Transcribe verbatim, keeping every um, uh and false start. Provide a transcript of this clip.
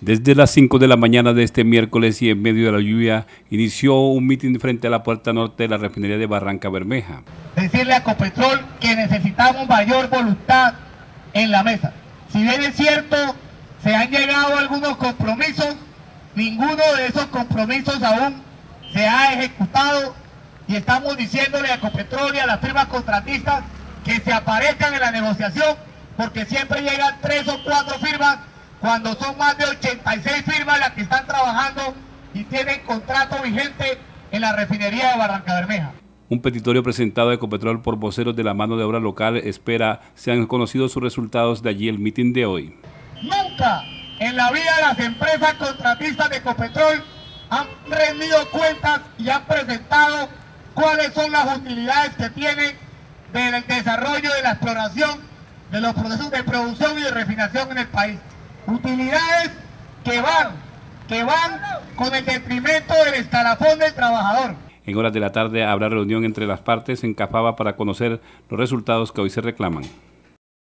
Desde las cinco de la mañana de este miércoles y en medio de la lluvia, inició un mitin frente a la puerta norte de la refinería de Barrancabermeja. Decirle a Ecopetrol que necesitamos mayor voluntad en la mesa. Si bien es cierto, se han llegado a algunos compromisos, ninguno de esos compromisos aún se ha ejecutado y estamos diciéndole a Ecopetrol y a las firmas contratistas que se aparezcan en la negociación, porque siempre llegan tres o cuatro firmas cuando son más de ochenta y seis firmas las que están trabajando y tienen contrato vigente en la refinería de Barrancabermeja. Un petitorio presentado a Ecopetrol por voceros de la mano de obra local espera sean conocidos sus resultados de allí el mitin de hoy. Nunca en la vida las empresas contratistas de Ecopetrol han rendido cuentas y han presentado cuáles son las utilidades que tienen del desarrollo de la exploración de los procesos de producción y de refinación en el país. Utilidades que van, que van con el detrimento del escalafón del trabajador. En horas de la tarde habrá reunión entre las partes en Cafaba para conocer los resultados que hoy se reclaman.